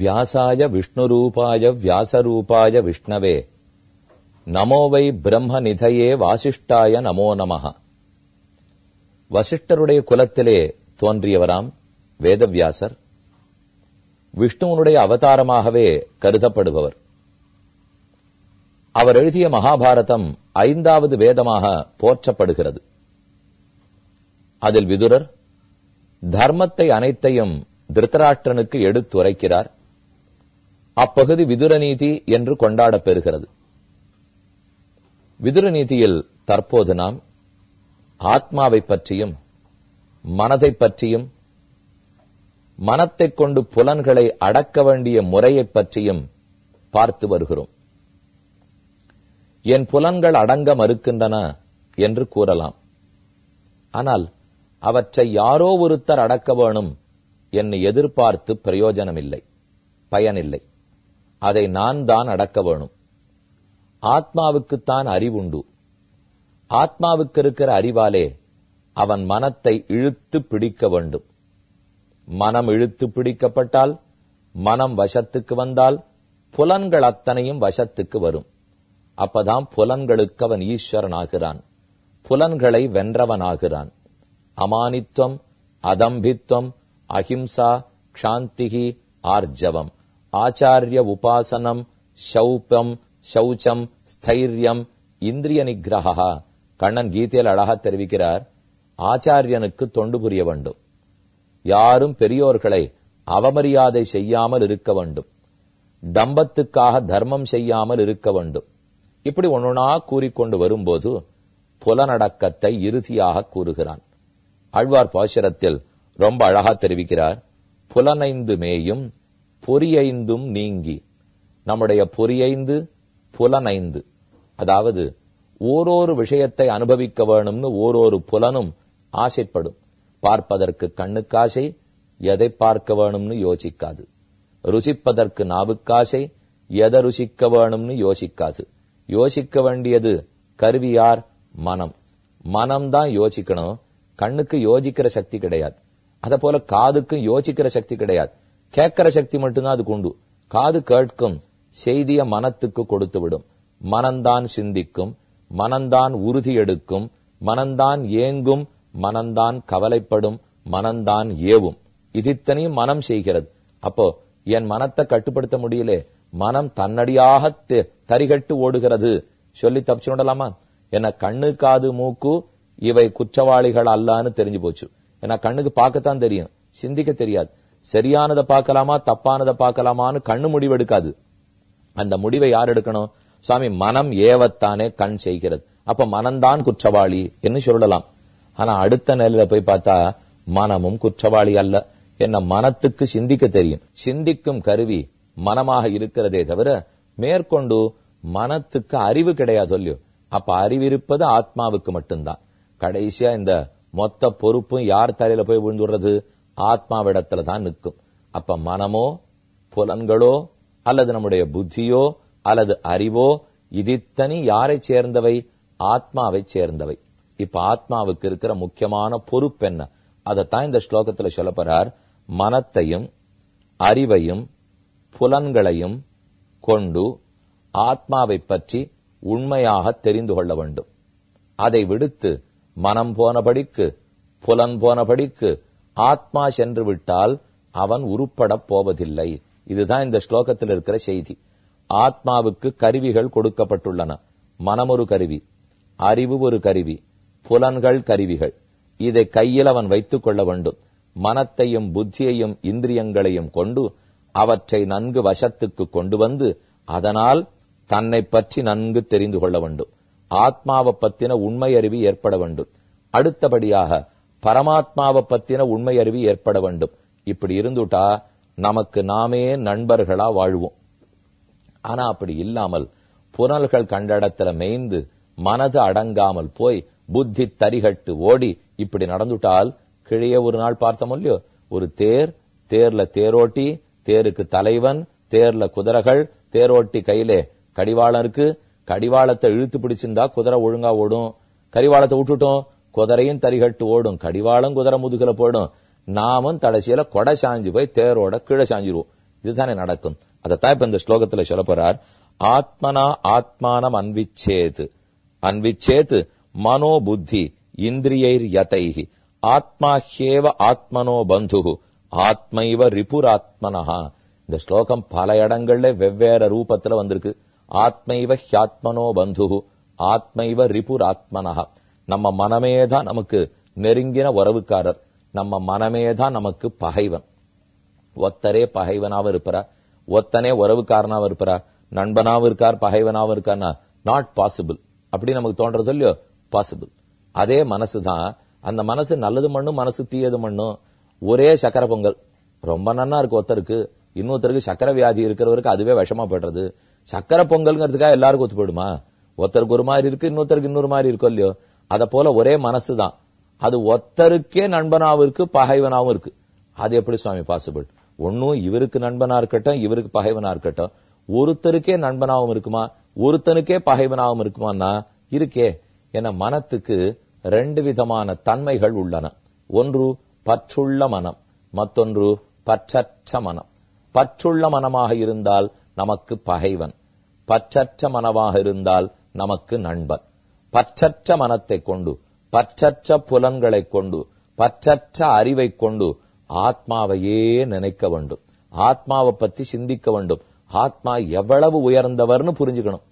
व्यासाय विष्णुरूपाय व्यासरूपाय विष्णवे नमो वै ब्रह्म निधये वासिष्ठाय नमो नमः। वसिष्ठरुடைய குலத்திலே தோன்றியவராம் வேதவியாசர் விஷ்ணுவுடைய அவதாரமாகவே கருதப்படுபவர். அவர் எழுதிய மகாபாரதம் 5வது வேதமாக போற்றப்படுகிறது. அதில் விதுரர் தர்மத்தை அனைத்தையும் திருதராஷ்டிரனுக்கு எடுத்துரைக்கிறார். அப்பகுதி விதுர நீதி என்று கொண்டாடப் பெறுகிறது. விதுர நீதியில் தற்போது நாம் ஆத்மாவை பற்றியும் மனதை பற்றியும் மனத்தைக் கொண்டு புலன்களை அடக்க வேண்டிய முறையை பற்றியும் பார்த்து வருகிறோம். என் புலன்கள் அடங்க மறுக்கின்றன என்று கூறலாம். ஆனால் அவற்றை யாரோ ஒருத்தர் அடக்க வேணும் என்னை எதிர்பார்த்து பிரயோஜனமில்லை, பயனில்லை. அதை நான் தான் அடக்க வேணும். ஆத்மாவுக்குத்தான் அறிவுண்டு. ஆத்மாவுக்கு இருக்கிற அறிவாலே அவன் மனத்தை இழுத்து பிடிக்க வேண்டும். மனம் இழுத்து பிடிக்கப்பட்டால், மனம் வசத்துக்கு வந்தால் புலன்கள் அத்தனையும் வசத்துக்கு வரும். அப்பதான் புலன்களுக்கு அவன் ஈஸ்வரனாகிறான், புலன்களை வென்றவனாகிறான். அமானித்துவம், அதம்பித்துவம், அஹிம்சா, க்ஷாந்திகி, ஆர்ஜவம், ஆச்சாரிய உபாசனம், ஷௌபம், ஷௌச்சம், ஸ்தைரியம், இந்திரிய நிகிரகா. கண்ணன் கீதையில் அழகா தெரிவிக்கிறார், ஆச்சாரியனுக்கு தொண்டு புரிய வேண்டும், யாரும் பெரியோர்களை அவமரியாதை செய்யாமல் இருக்க வேண்டும், டம்பத்துக்காக தர்மம் செய்யாமல் இருக்க வேண்டும். இப்படி ஒன்னொன்னா கூறிக்கொண்டு வரும்போது புலனடக்கத்தை இறுதியாக கூறுகிறான். ஆழ்வார் பாசுரத்தில் ரொம்ப அழகா தெரிவிக்கிறார், புலனைந்து மேயும் பொறியைந்தும் நீங்கி. நம்முடைய பொறியைந்து புலனைந்து, அதாவது ஓரொரு விஷயத்தை அனுபவிக்க வேணும்னு ஓரொரு புலனும் ஆசைப்படும். பார்ப்பதற்கு கண்ணுக்காசை, எதை பார்க்க வேணும்னு யோசிக்காது. ருசிப்பதற்கு நாவுக்காசை, எதை ருசிக்க வேணும்னு யோசிக்காது. யோசிக்க வேண்டியது கருவியார், மனம். மனம்தான் யோசிக்கணும். கண்ணுக்கு யோசிக்கிற சக்தி கிடையாது. அத போல காதுக்கும் யோசிக்கிற சக்தி கிடையாது. கேட்கிற சக்தி மட்டும்தான் அதுக்கு உண்டு. காது கேட்கும், செய்திய மனத்துக்கு கொடுத்து விடும். மனம்தான் சிந்திக்கும், மனம்தான் உறுதி எடுக்கும், மனம்தான் ஏங்கும், மனம்தான் கவலைப்படும், மனம்தான் ஏவும். இதித்தனையும் மனம் செய்கிறது. அப்போ என் மனத்தை கட்டுப்படுத்த முடியலே, மனம் தன்னடியாக தரிகட்டு ஓடுகிறது சொல்லி தப்பிச்சு விடலாமா? ஏன்னா கண்ணு காது மூக்கு இவை குற்றவாளிகள் அல்லான்னு தெரிஞ்சு போச்சு. ஏன்னா கண்ணுக்கு பார்க்கத்தான் தெரியும், சிந்திக்க தெரியாது. சரியானதை பார்க்கலாமா தப்பானதை பார்க்கலாமான்னு கண்ணு முடிவெடுக்காது. அந்த முடிவை யார் எடுக்கணும்? சுவாமி, மனம் ஏவத்தானே கண் செய்கிறது. அப்ப மனம்தான் குற்றவாளி என்று சொல்லலாம். ஆனா அடுத்த நிலையில போய் பார்த்தா மனமும் குற்றவாளி அல்ல. என்ன, மனத்துக்கு சிந்திக்க தெரியும். சிந்திக்கும் கருவி மனமாக இருக்கிறதே தவிர மேற்கொண்டு மனத்துக்கு அறிவு கிடையாது சொல்லியோ. அப்ப அறிவிருப்பது ஆத்மாவுக்கு மட்டும்தான். கடைசியா இந்த மொத்த பொறுப்பும் யார் தலையில போய் விழுந்துடுறது? ஆத்மாவிடத்துல தான் நிற்கும். அப்ப மனமோ புலன்களோ அல்லது நம்முடைய புத்தியோ அல்லது அறிவோ இதித்தனி யாரை சேர்ந்தவை? ஆத்மாவை சேர்ந்தவை. இப்ப ஆத்மாவுக்கு இருக்கிற முக்கியமான பொறுப்பு என்ன? அதைத்தான் இந்த ஸ்லோகத்துல சொல்லப்படுறார். மனத்தையும் அறிவையும் புலன்களையும் கொண்டு ஆத்மாவை பற்றி உண்மையாக தெரிந்து கொள்ள வேண்டும். அதை விடுத்து மனம் போனபடிக்கு புலன் போனபடிக்கு ஆத்மா சென்று விட்டால் அவன் உருப்படப் போவதில்லை. இதுதான் இந்த ஸ்லோகத்தில் இருக்கிற செய்தி. ஆத்மாவுக்கு கருவிகள் கொடுக்கப்பட்டுள்ளன. மனம் ஒரு கருவி, அறிவு ஒரு கருவி, புலன்கள் கருவிகள். இதை கையில் அவன் வைத்துக் கொள்ள வேண்டும். மனத்தையும் புத்தியையும் இந்திரியங்களையும் கொண்டு அவற்றை நன்கு வசத்துக்கு கொண்டு வந்து அதனால் தன்னை பற்றி நன்கு தெரிந்து கொள்ள வேண்டும். ஆத்மாவை பத்தின உண்மை அறிவு ஏற்பட வேண்டும். அடுத்தபடியாக பரமாத்மாவை பத்தின உண்மை அறிவு ஏற்பட வேண்டும். இப்படி இருந்துட்டா நமக்கு நாமே நண்பர்களா வாழ்வோம். ஆனா அப்படி இல்லாமல் புனல்கள் கண்டடத்துல மேய்ந்து மனது அடங்காமல் போய் புத்தி தரிகட்டு ஓடி இப்படி நடந்துட்டால் கிழிய ஒரு நாள் பார்த்தோம் இல்லையோ, ஒரு தேர், தேர்ல தேரோட்டி, தேருக்கு தலைவன், தேர்ல குதிரைகள், தேரோட்டி கையிலே கடிவாளம் இருக்கு. கடிவாளத்தை இழுத்து பிடிச்சிருந்தா குதிரை ஒழுங்கா ஓடும். கடிவாளத்தை விட்டுட்டோம், குதிரையும் தரிகட்டு ஓடும். கடிவாளம் குதிரை முதுகுல போடும். நாமும் தடைசியில கொடை சாஞ்சு போய் தேரோட கீழே சாஞ்சிருவோம். இதுதானே நடக்கும். அதைத்தான் இப்ப இந்த ஸ்லோகத்துல சொல்ல போறார். ஆத்மனா ஆத்மானம் அன்விச்சேது அன்விச்சேது மனோ புத்தி இந்திரியைர் யதைஹி ஆத்மா ஹேவ ஆத்மனோ பந்துஹு ஆத்மைவ ரிபுராத்மனஹா. இந்த ஸ்லோகம் பல இடங்கள்ல வெவ்வேறு ரூபத்துல வந்திருக்கு. ஆத்மைவ ஹியாத்மனோ பந்துஹு ஆத்மைவ ரிபுராத்மனஹா. நம்ம மனமேதான் நமக்கு நெருங்கின உறவுக்காரர், நம்ம மனமேதான் நமக்கு பகைவன். ஒத்தரே பகைவனாவும் இருப்பார், ஒத்தனே உறவுக்காரனாவும் இருப்பார், நண்பனாவும் இருக்கார் பகைவனாவும் இருக்கார்னா நாட் பாசிபிள். அப்படி நமக்கு தோன்றது இல்லையோ, பாசிபிள். அதே மனசுதான். அந்த மனசு நல்லது மண்ணும் மனசு தீயது மண்ணும் ஒரே சக்கர பொங்கல். ரொம்ப நன்னா இருக்கு ஒருத்தருக்கு, இன்னொருத்தருக்கு சக்கர வியாதி இருக்கிறவருக்கு அதுவே விஷமா போடுறது. சக்கர பொங்கல்ங்கிறதுக்காக எல்லாருக்கும் ஒத்து போயிடுமா? ஒருத்தருக்கு ஒரு மாதிரி இருக்கு, இன்னொருத்தருக்கு இன்னொரு மாதிரி இருக்கும் இல்லையோ. அதை போல ஒரே மனசுதான், அது ஒருத்தருக்கே நண்பனாவும் இருக்கு பகைவனாவும் இருக்கு. அது எப்படி சுவாமி பாசிபிள்? ஒன்னும் இவருக்கு நண்பனா இருக்கட்டும் இவருக்கு பகைவனா இருக்கட்டும், ஒருத்தருக்கே நண்பனாவும் இருக்குமா ஒருத்தனுக்கே பகைவனாவும் இருக்குமான்னா இருக்கே. என மனத்துக்கு ரெண்டு விதமான தன்மைகள் உள்ளன. ஒன்று பற்றுள்ள மனம், மற்றொன்று பற்றற்ற மனம். பற்றுள்ள மனமாக இருந்தால் நமக்கு பகைவன், பற்றற்ற மனமாக இருந்தால் நமக்கு நண்பன். பற்றற்ற மனத்தை கொண்டு, பற்றற்ற புலன்களை கொண்டு, பற்றற்ற அறிவை கொண்டு ஆத்மாவையே நினைக்க வேண்டும், ஆத்மாவை பத்தி சிந்திக்க வேண்டும். ஆத்மா எவ்வளவு உயர்ந்தவர்னு புரிஞ்சுக்கணும்.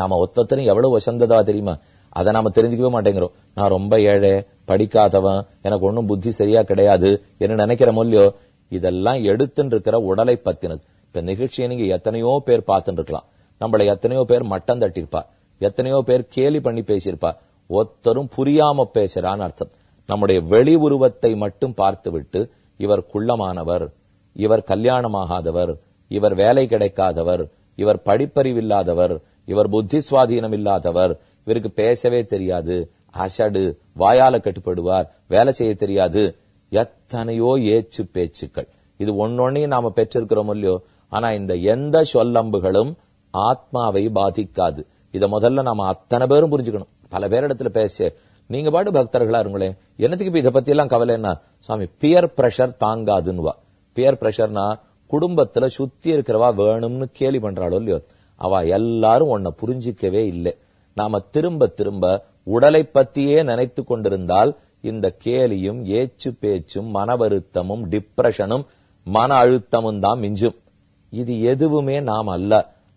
நாம ஒத்தரும் எவ்வளவு வசந்ததா தெரியுமா? அதை நாம தெரிஞ்சுக்கவே மாட்டேங்கிறோம். நான் ரொம்ப ஏழை, படிக்காதவன், எனக்கு ஒன்னும் புத்தி சரியா கிடையாது என்ன நினைக்கிற மொழியோ. இதெல்லாம் எடுத்துட்டு இருக்கிற உடலை பத்தினது. இப்ப நிகழ்ச்சியை நீங்க எத்தனையோ பேர் பார்த்துட்டு இருக்கலாம். நம்மள எத்தனையோ பேர் மட்டம் தட்டிருப்பா, எத்தனையோ பேர் கேலி பண்ணி பேசியிருப்பா. ஒத்தரும் புரியாம பேசுறான்னு அர்த்தம். நம்முடைய வெளி உருவத்தை மட்டும் பார்த்துவிட்டு இவர் குள்ளமானவர், இவர் கல்யாணமாகாதவர், இவர் வேலை கிடைக்காதவர், இவர் படிப்பறிவில்லாதவர், இவர் புத்தி சுவாதீனம் இல்லாதவர், இவருக்கு பேசவே தெரியாது, அசடு, வாயால கட்டுப்படுவார், வேலை செய்ய தெரியாது, எத்தனையோ ஏச்சு பேச்சுக்கள். இது ஒன்னொன்னையும் நாம பெற்றிருக்கிறோம் இல்லையோ. ஆனா இந்த எந்த சொல்லம்புகளும் ஆத்மாவை பாதிக்காது. இத முதல்ல நாம அத்தனை பேரும் புரிஞ்சுக்கணும். பல பேரிடத்துல பேச நீங்க பாட்டு பக்தர்களா இருங்களேன், என்னத்துக்கு இப்ப இதை பத்தி எல்லாம் கவலை என்ன சுவாமி? பியர் பிரஷர் தாங்காதுன்னுவா. பியர் பிரஷர்னா குடும்பத்துல சுத்தி இருக்கிறவா வேணும்னு கேலி பண்றாளோ இல்லையோ, அவ எல்லாரும் உன்னை புரிஞ்சிக்கவே இல்லை. நாம திரும்ப திரும்ப உடலை பத்தியே நினைத்து கொண்டிருந்தால் இந்த கேலியும் ஏச்சு பேச்சும் மன வருத்தமும் டிப்ரெஷனும் மன அழுத்தமும் தான் மிஞ்சும். இது எதுவுமே நாம் அல்ல.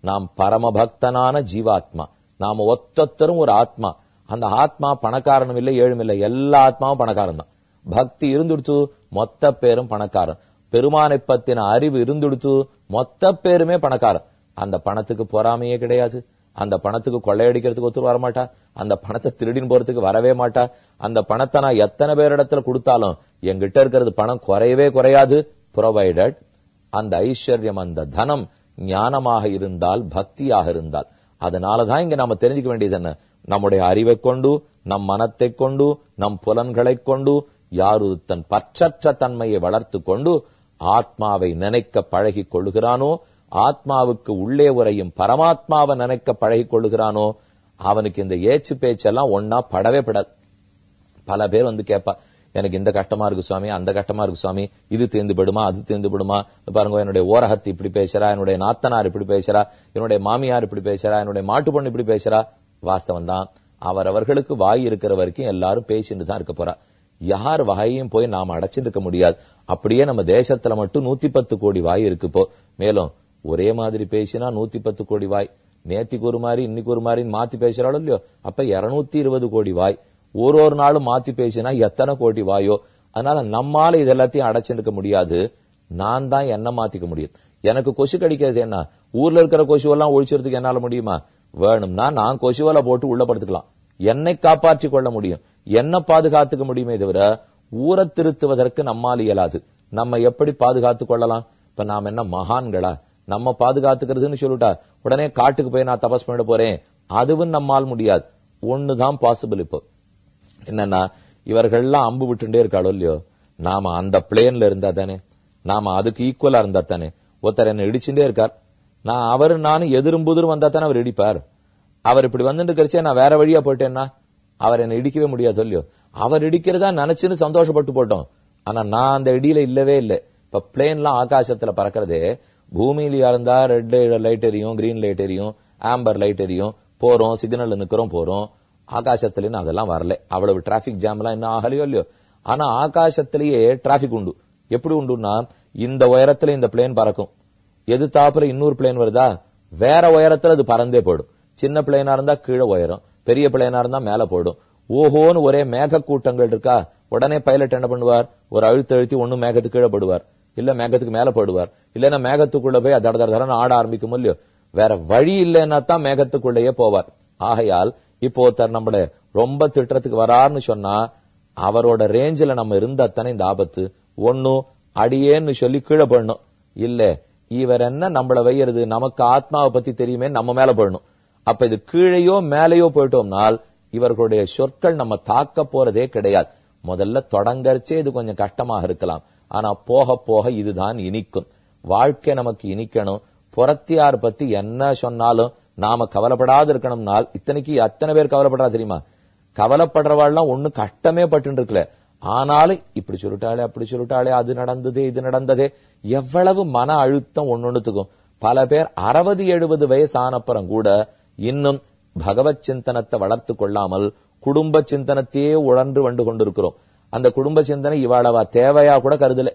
நாம் பரமபக்தனான ஜீவாத்மா. நாம ஒத்தரும் ஒரு ஆத்மா. அந்த ஆத்மா பணக்காரனும் இல்லை ஏழும் இல்லை, எல்லா ஆத்மாவும் பணக்காரன் தான். பக்தி இருந்துடுத்து மொத்த பேரும் பணக்காரன். பெருமானை பத்தின அறிவு இருந்துடுத்து மொத்த பேருமே பணக்காரன். அந்த பணத்துக்கு பொறாமையே கிடையாது. அந்த பணத்துக்கு கொள்ளையடிக்கிறதுக்கு ஒத்து வரமாட்டா. அந்த பணத்தை திருடின்னு போறதுக்கு வரவே மாட்டா. அந்த பணத்தை நான் எத்தனை பேரிடத்துல கொடுத்தாலும் என்கிட்ட இருக்கிறது பணம் குறையவே குறையாது, ப்ரொவைடட் அந்த ஐஸ்வர்யம் அந்த தனம் ஞானமாக இருந்தால், பக்தியாக இருந்தால். அதனாலதான் இங்க நாம தெரிஞ்சுக்க வேண்டியது என்ன? நம்முடைய அறிவை கொண்டு, நம் மனத்தை கொண்டு, நம் புலன்களை கொண்டு யாரு தன் பற்றற்ற தன்மையை வளர்த்து கொண்டு ஆத்மாவை நினைக்க பழகி கொள்ளுகிறானோ, ஆத்மாவுக்கு உள்ளே உரையும் பரமாத்மாவை நினைக்க பழகி கொள்ளுகிறானோ அவனுக்கு இந்த ஏச்சு பேச்செல்லாம் ஒன்னா படவே படாது. பல பேர் வந்து கேட்பா, எனக்கு இந்த கஷ்டமா இருக்கு சுவாமி, அந்த கஷ்டமா இருக்கு சுவாமி, இது தேர்ந்து போடுமா அது தேர்ந்து போடுமா, பாருங்க என்னுடைய ஓரகத்து இப்படி பேசுறா, என்னுடைய நாத்தனார் இப்படி பேசுறா, என்னுடைய மாமியார் இப்படி பேசுறா, என்னுடைய மாட்டு பொண்ணு இப்படி பேசுறா. வாஸ்தவம் தான், அவரவர்களுக்கு வாய் இருக்கிற வரைக்கும் எல்லாரும் பேசிட்டு தான் இருக்க போறா. யார் வாயையும் போய் நாம அடைச்சிட்டு இருக்க முடியாது. அப்படியே நம்ம தேசத்துல மட்டும் 110 கோடி வாய் இருக்கு. போ மேலும் ஒரே மாதிரி பேசினா 110 கோடி வாய். நேத்திக்கு ஒரு மாதிரி இன்னைக்கு ஒரு மாதிரி மாத்தி பேசுறாலும் இல்லையோ, அப்ப 220 கோடி வாய். ஒரு ஒரு நாளும் மாத்தி பேசினா எத்தனை கோடி வாயோ. அதனால நம்மால இது எல்லாத்தையும் அடைச்சிருக்க முடியாது. நான் தான் என்ன மாத்திக்க முடியும். எனக்கு கொசு கடிக்கிறது என்ன, ஊர்ல இருக்கிற கொசுவெல்லாம் ஒழிச்சுறதுக்கு என்னால முடியுமா? வேணும்னா நான் கொசுவலை போட்டு உள்ள படுத்துக்கலாம். என்னை காப்பாற்றிக் கொள்ள முடியும், என்ன பாதுகாத்துக்க முடியுமே தவிர ஊரை திருத்துவதற்கு நம்மால் இயலாது. நம்ம எப்படி பாதுகாத்துக் கொள்ளலாம்? இப்ப நாம் என்ன மகான்களா? நம்ம பாதுகாத்துக்கிறதுன்னு சொல்லிட்டா உடனே காட்டுக்கு போய் நான் தபஸ் பண்ணிட போறேன், அதுவும் நம்மால் முடியாது. ஒண்ணுதான் பாசிபிள். இப்போ என்னன்னா, இவர்கள்லாம் அம்பு விட்டுட்டே இருக்காளோ இல்லையோ, நாம அந்த பிளேன்ல இருந்தா தானே, நாம அதுக்கு ஈக்குவலா இருந்தா தானே. ஒருத்தர் என்ன இடிச்சுட்டே இருக்கார், நான் அவரு நானும் எதிரும்புதிரும் வந்தா தானே அவர் இடிப்பார். அவர் இப்படி வந்துட்டு கழிச்சே நான் வேற வழியா போயிட்டேன்னா அவர் என்னை இடிக்கவே முடியாது இல்லையோ. அவர் இடிக்கிறதா நினைச்சுன்னு சந்தோஷப்பட்டு போட்டோம், ஆனா நான் அந்த இடியில இல்லவே இல்லை. இப்ப பிளேன்லாம் ஆகாசத்துல பறக்கிறது, பூமியிலயா இருந்தா ரெட் லைட் எரியும், கிரீன் லைட் எரியும், ஆம்பர் லைட் எரியும், போறோம் சிக்னல் நிக்கிறோம் போறோம். ஆகாசத்திலேயும் அதெல்லாம் வரல, அவ்வளவு டிராபிக் ஜாம் எல்லாம் என்ன ஆகலையோ இல்லையோ. ஆனா ஆகாசத்திலேயே டிராபிக் உண்டு. எப்படி உண்டுன்னா, இந்த உயரத்துல இந்த பிளேன் பறக்கும், எது தாப்புல இன்னொரு பிளேன் வருதா வேற உயரத்துல அது பறந்தே போடும். சின்ன பிளேனா இருந்தா கீழே உயரும், பெரிய பிளேனா இருந்தா மேல போடும். ஓஹோன்னு ஒரே மேக கூட்டங்கள் இருக்கா, உடனே பைலட் என்ன பண்ணுவார், ஒரு அழுத்த அழுத்தி ஒண்ணு மேகத்துக்கு கீழே போடுவார், இல்ல மேகத்துக்கு மேல போடுவார், இல்லன்னா மேகத்துக்குள்ள போய் தட தட தடன்னு ஆட ஆரம்பிக்கும் இல்லையோ. வேற வழி இல்லைன்னா தான் மேகத்துக்குள்ளேயே போவார். ஆகையால் இப்போ ஒருத்தர் நம்மள ரொம்ப திட்டத்துக்கு வராருன்னு சொன்னா அவரோட ரேஞ்சில நம்ம இருந்தாத்தானே இந்த ஆபத்து. ஒன்னும் அடியேன்னு சொல்லி கீழே போடணும், இல்ல இவர் என்ன நம்மள வையறது, நமக்கு ஆத்மாவை பத்தி தெரியுமே நம்ம மேல போடணும். அப்ப இது கீழையோ மேலையோ போயிட்டோம்னால் இவர்களுடைய சொற்கள் நம்ம தாக்க போறதே கிடையாது. முதல்ல தொடங்கறச்சே இது கொஞ்சம் கஷ்டமாக இருக்கலாம், ஆனா போக போக இதுதான் இனிக்கும். வாழ்க்கை நமக்கு இனிக்கணும். புறத்தியார் பத்தி என்ன சொன்னாலும் நாம கவலைப்படாது இருக்கணும்னால், இத்தனைக்கு அத்தனை பேர் கவலைப்படுறா தெரியுமா, கவலைப்படுறவாள்லாம் ஒண்ணு கஷ்டமே பட்டு இருக்கல, ஆனாலும் இப்படி சொல்லிட்டாலே அப்படி சொல்லிட்டாலே அது நடந்தது இது நடந்ததே எவ்வளவு மன அழுத்தம் ஒன்னொன்னுத்துக்கும். பல பேர் 60-70 வயசு ஆனப்புறம் கூட இன்னும் பகவத் சிந்தனத்தை வளர்த்து கொள்ளாமல் குடும்ப சிந்தனத்தையே உழன்று வந்து கொண்டிருக்கிறோம். அந்த குடும்ப சிந்தனை இவாளவா தேவையா கூட கருதல.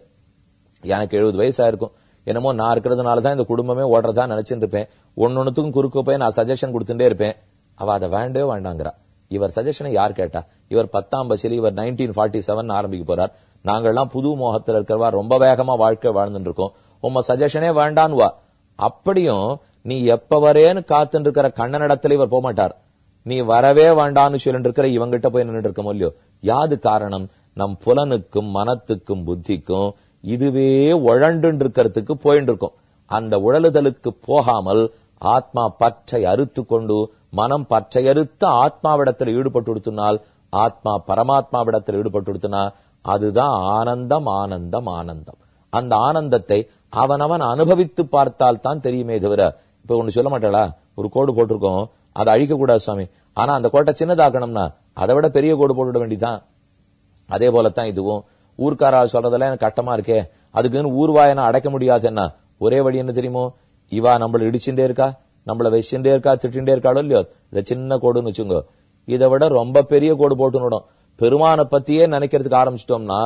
எனக்கு 70 வயசா இருக்கும், என்னமோ நான் இருக்கிறதுனாலதான் இந்த குடும்பமே ஓடுறதா நினைச்சுட்டு இருப்பேன், ஒன்னொன்னுத்துக்கும் குறுக்க போய் நான் சஜஷன் கொடுத்துட்டே இருப்பேன். அவ அதை வேண்டவே வேண்டாங்கிறா. இவர் சஜஷனை யார் கேட்டா? இவர் 10ஆம் வயசுல இவர் 1947 ஆரம்பிக்க போறார். நாங்கள்லாம் புது மோகத்துல இருக்கிறவா, ரொம்ப வேகமா வாழ்க்கை வாழ்ந்துட்டு இருக்கோம், உங்க சஜஷனே வேண்டான்னு வா. அப்படியும் நீ எப்ப வரேன்னு காத்துட்டு இருக்கிற கண்ணன் இடத்துல இவர் போக மாட்டார். நீ வரவே வேண்டான்னு சொல்லிட்டு இருக்கிற இவங்கிட்ட போய் நின்றுட்டு இருக்க முடியோ. யாது காரணம்? நம் புலனுக்கும் மனத்துக்கும் புத்திக்கும் இதுவே உழண்டு இருக்கிறதுக்கு போயிட்டு இருக்கும். அந்த உழலுதலுக்கு போகாமல் ஆத்மா பற்றை அறுத்து கொண்டு மனம் பற்றை அறுத்த ஆத்மாவிடத்தில் ஈடுபட்டு கொடுத்தனால், ஆத்மா பரமாத்மாவிடத்தில் ஈடுபட்டு கொடுத்தனா அதுதான் ஆனந்தம் ஆனந்தம் ஆனந்தம். அந்த ஆனந்தத்தை அவனவன் அனுபவித்து பார்த்தால் தான் தெரியுமே தவிர, இப்ப ஒண்ணு சொல்ல மாட்டாளா, ஒரு கோடு போட்டிருக்கோம் அதை அழிக்க கூடாது சுவாமி, ஆனா அந்த கோட்டை சின்னதாக்கணும்னா அதை விட பெரிய கோடு போட்டுவிட வேண்டிதான். அதே போலத்தான் இதுவும். ஊர்க்காரா சொல்றதெல்லாம் எனக்கு கட்டமா இருக்கே, அதுக்குன்னு ஊர்வாயனை அடைக்க முடியாது. என்ன ஒரே வழி என்ன தெரியுமோ, இவா நம்மள இடிச்சுட்டே இருக்கா, நம்மள வச்சுட்டே இருக்கா, திட்டே இருக்காளோ இல்லையோ, இந்த சின்ன கோடுன்னு வச்சுங்க, இதை விட ரொம்ப பெரிய கோடு போட்டுன்னு பெருமான பத்தியே நினைக்கிறதுக்கு ஆரம்பிச்சிட்டோம்னா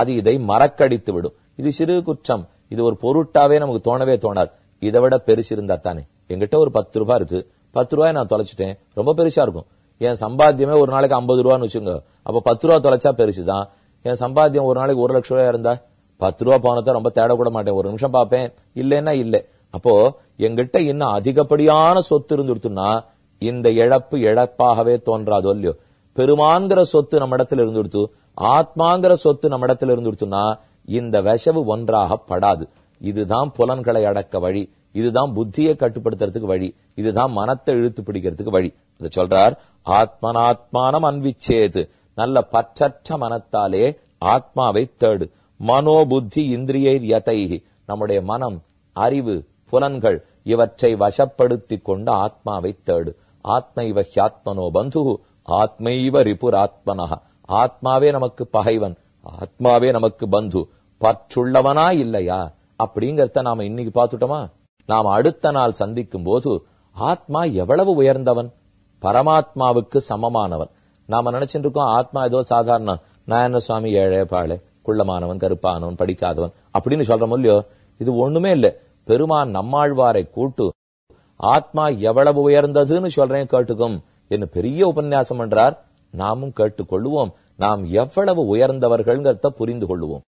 அது இதை மறக்கடித்து விடும். இது சிறு குற்றம், இது ஒரு பொருட்டாவே நமக்கு தோணவே தோணாது. இதை விட பெருசு இருந்தா தானே, எங்கிட்ட ஒரு 10 ரூபாய் இருக்கு, 10 ரூபாய் நான் தொலைச்சிட்டேன், ரொம்ப பெருசா இருக்கும். என் சம்பாத்தியமே ஒரு நாளைக்கு 50 ரூபான்னு வச்சுங்க, அப்ப 10 ரூபா தொலைச்சா பெருசுதான். என் சம்பாத்தியம் ஒரு நாளைக்கு 1 லட்ச ரூபாயா இருந்தா 10 ரூபா போனதான் ரொம்ப தேடக்கூட மாட்டேன், ஒரு நிமிஷம் பாப்பேன், இல்லைன்னா இல்லை. அப்போ எங்கிட்ட இன்னும் அதிகப்படியான சொத்து இருந்துடுத்துன்னா இந்த இழப்பு இழப்பாகவே தோன்றாதோ இல்லையோ. பெருமான்கிற சொத்து நம்ம இடத்துல இருந்துடுத்து, ஆத்மாங்கிற சொத்து நம்ம இடத்துல இருந்துடுத்துன்னா இந்த விஷவு ஒன்றாக படாது. இதுதான் புலன்களை அடக்க வழி, இதுதான் புத்தியை கட்டுப்படுத்துறதுக்கு வழி, இதுதான் மனத்தை இழுத்து பிடிக்கிறதுக்கு வழி. இதை சொல்றார், ஆத்மனாத்மானம் அன்பிச்சேது, நல்ல பற்றற்ற மனத்தாலே ஆத்மாவை தேடு. மனோபுத்தி இந்திரியை யதைகி, நம்முடைய மனம் அறிவு புலன்கள் இவற்றை வசப்படுத்தி கொண்டு ஆத்மாவை தேடு. ஆத்மைவ ஹியாத்மனோ பந்து, ஆத்மைவ ரிபுராத்மனஹ, ஆத்மாவே நமக்கு பகைவன், ஆத்மாவே நமக்கு பந்து. பற்றுள்ளவனா இல்லையா அப்படிங்கறத நாம இன்னைக்கு பாத்துட்டோமா. நாம் அடுத்த நாள் சந்திக்கும் போது ஆத்மா எவ்வளவு உயர்ந்தவன், பரமாத்மாவுக்கு சமமானவன். நாம நினைச்சிட்டு இருக்கோம் ஆத்மா ஏதோ சாதாரண, நான் என்ன சுவாமி ஏழை பாழை குள்ளமானவன் கருப்பானவன் படிக்காதவன் அப்படின்னு சொல்றோம் இல்லையோ. இது ஒண்ணுமே இல்லை. பெருமான் நம்மாழ்வாரை கூட்டு ஆத்மா எவ்வளவு உயர்ந்ததுன்னு சொல்றேன் கேட்டுக்கும் என்று பெரிய உபன்யாசம் என்றார். நாமும் கேட்டுக்கொள்வோம், நாம் எவ்வளவு உயர்ந்தவர்கள்ங்கிறத புரிந்து கொள்வோம்.